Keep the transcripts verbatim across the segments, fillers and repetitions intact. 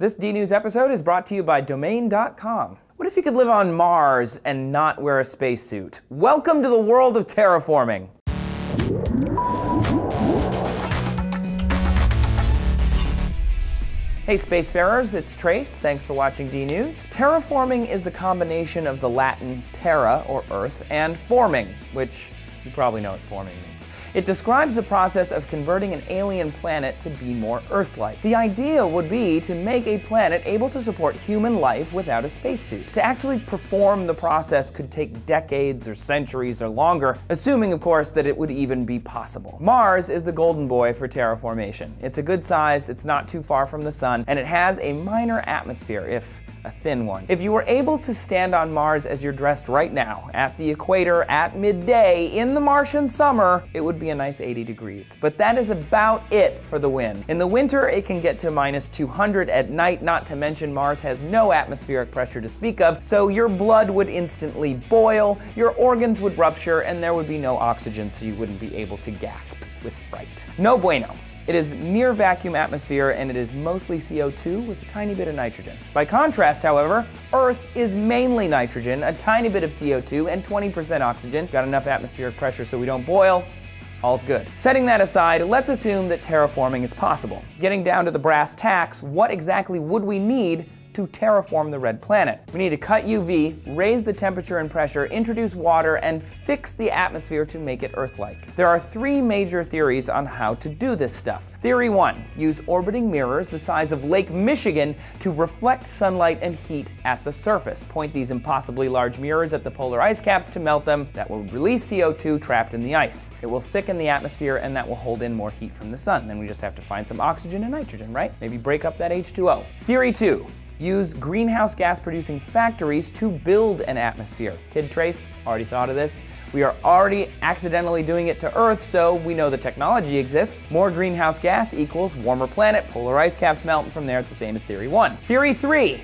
This DNews episode is brought to you by domain dot com. What if you could live on Mars and not wear a spacesuit? Welcome to the world of terraforming. Hey spacefarers, it's Trace. Thanks for watching DNews. Terraforming is the combination of the Latin terra, or earth, and forming, which you probably know what forming means. It describes the process of converting an alien planet to be more Earth-like. The idea would be to make a planet able to support human life without a spacesuit. To actually perform the process could take decades or centuries or longer, assuming, of course, that it would even be possible. Mars is the golden boy for terraformation. It's a good size, it's not too far from the sun, and it has a minor atmosphere, if a thin one. If you were able to stand on Mars as you're dressed right now, at the equator, at midday, in the Martian summer, it would be a nice eighty degrees. But that is about it for the wind. In the winter, it can get to minus two hundred at night, not to mention Mars has no atmospheric pressure to speak of, so your blood would instantly boil, your organs would rupture, and there would be no oxygen, so you wouldn't be able to gasp with fright. No bueno. It is near vacuum atmosphere, and it is mostly C O two with a tiny bit of nitrogen. By contrast, however, Earth is mainly nitrogen, a tiny bit of C O two, and twenty percent oxygen. Got enough atmospheric pressure so we don't boil. All's good. Setting that aside, let's assume that terraforming is possible. Getting down to the brass tacks, what exactly would we need to terraform the red planet? We need to cut U V, raise the temperature and pressure, introduce water, and fix the atmosphere to make it Earth-like. There are three major theories on how to do this stuff. Theory one, use orbiting mirrors the size of Lake Michigan to reflect sunlight and heat at the surface. Point these impossibly large mirrors at the polar ice caps to melt them. That will release C O two trapped in the ice. It will thicken the atmosphere, and that will hold in more heat from the sun. Then we just have to find some oxygen and nitrogen, right? Maybe break up that H two O. Theory two, use greenhouse gas producing factories to build an atmosphere. Kid Trace already thought of this. We are already accidentally doing it to Earth, so we know the technology exists. More greenhouse gas equals warmer planet, polar ice caps melt, and from there it's the same as theory one. Theory three,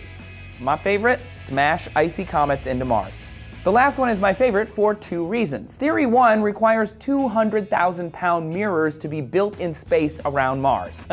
my favorite, smash icy comets into Mars. The last one is my favorite for two reasons. Theory one requires two hundred thousand pound mirrors to be built in space around Mars.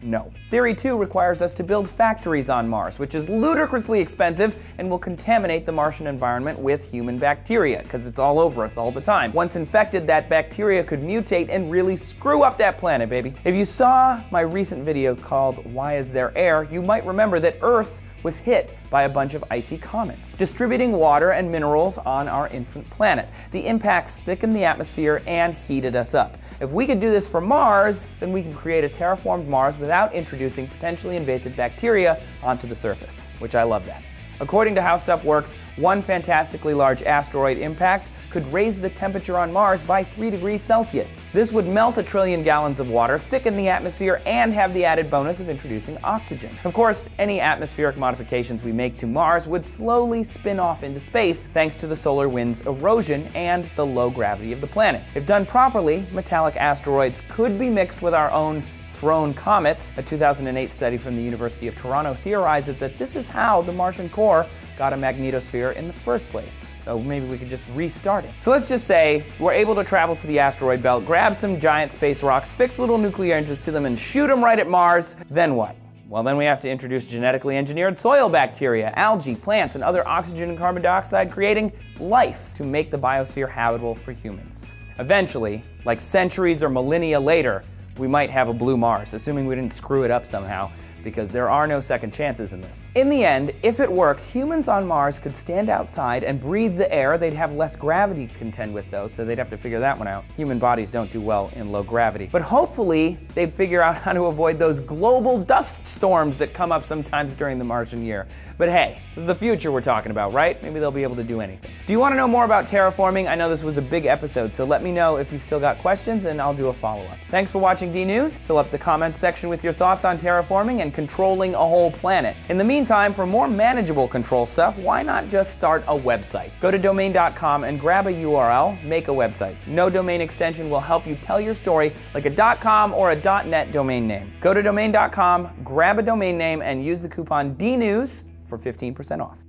No. Theory two requires us to build factories on Mars, which is ludicrously expensive and will contaminate the Martian environment with human bacteria, because it's all over us all the time. Once infected, that bacteria could mutate and really screw up that planet, baby. If you saw my recent video called Why Is There Air, you might remember that Earth was hit by a bunch of icy comets, distributing water and minerals on our infant planet. The impacts thickened the atmosphere and heated us up. If we could do this for Mars, then we can create a terraformed Mars without introducing potentially invasive bacteria onto the surface, which I love that. According to How Stuff Works, one fantastically large asteroid impact could raise the temperature on Mars by three degrees Celsius. This would melt a trillion gallons of water, thicken the atmosphere, and have the added bonus of introducing oxygen. Of course, any atmospheric modifications we make to Mars would slowly spin off into space thanks to the solar wind's erosion and the low gravity of the planet. If done properly, metallic asteroids could be mixed with our own thrown comets. A two thousand eight study from the University of Toronto theorizes that this is how the Martian core got a magnetosphere in the first place. So maybe we could just restart it. So let's just say we're able to travel to the asteroid belt, grab some giant space rocks, fix little nuclear engines to them, and shoot them right at Mars. Then what? Well, then we have to introduce genetically engineered soil bacteria, algae, plants, and other oxygen and carbon dioxide, creating life to make the biosphere habitable for humans. Eventually, like centuries or millennia later, we might have a blue Mars, assuming we didn't screw it up somehow, because there are no second chances in this. In the end, if it worked, humans on Mars could stand outside and breathe the air. They'd have less gravity to contend with, though, so they'd have to figure that one out. Human bodies don't do well in low gravity. But hopefully, they'd figure out how to avoid those global dust storms that come up sometimes during the Martian year. But hey, this is the future we're talking about, right? Maybe they'll be able to do anything. Do you want to know more about terraforming? I know this was a big episode, so let me know if you've still got questions, and I'll do a follow-up. Thanks for watching DNews. Fill up the comments section with your thoughts on terraforming and And controlling a whole planet. In the meantime, for more manageable control stuff, why not just start a website? Go to domain dot com and grab a U R L, make a website. No domain extension will help you tell your story like a .com or a .net domain name. Go to domain dot com, grab a domain name, and use the coupon DNews for fifteen percent off.